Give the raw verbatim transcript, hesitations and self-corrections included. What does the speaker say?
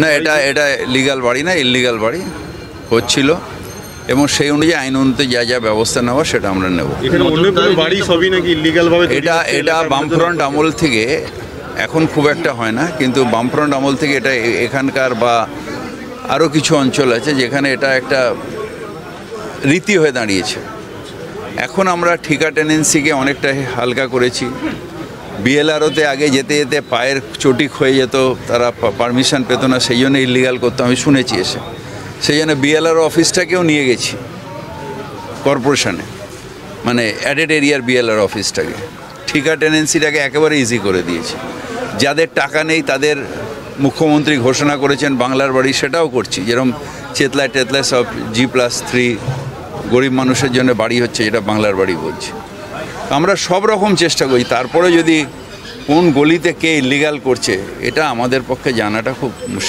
না, এটা এটা লিগ্যাল বাড়ি না, ইললিগ্যাল বাড়ি হচ্ছিল, এবং সেই অনুযায়ী আইন অনুযায়ী যা যা ব্যবস্থা নেওয়া সেটা আমরা নেব। এটা এটা বামফ্রন্ট আমল থেকে এখন খুব একটা হয় না, কিন্তু বামফ্রন্ট আমল থেকে এটা এখানকার বা আরও কিছু অঞ্চল আছে যেখানে এটা একটা রীতি হয়ে দাঁড়িয়েছে। এখন আমরা ঠিকা টেনেন্সিকে অনেকটা হালকা করেছি। বিএলআরওতে আগে যেতে যেতে পায়ের চটি হয়ে যেত, তারা পারমিশন পেত না, সেই জন্য ইললিগ্যাল করতো, আমি শুনেছি এসে। সেই জন্য বিএলআরও অফিসটাকেও নিয়ে গেছি কর্পোরেশনে, মানে অ্যাডেড এরিয়ার বিএলআর অফিসটাকে। ঠিকা টেনেন্সিটাকে একেবারে ইজি করে দিয়েছি। যাদের টাকা নেই তাদের মুখ্যমন্ত্রী ঘোষণা করেছেন বাংলার বাড়ি, সেটাও করছি। যেরকম চেতলায় টেতলায় সব জি প্লাস থ্রি গরিব মানুষের জন্য বাড়ি হচ্ছে, যেটা বাংলার বাড়ি বলছি। আমরা সব রকম চেষ্টা করি। তারপরে যদি কোন গলিতে কে ইললিগ্যাল করছে এটা আমাদের পক্ষে জানাটা খুব মুশকিল।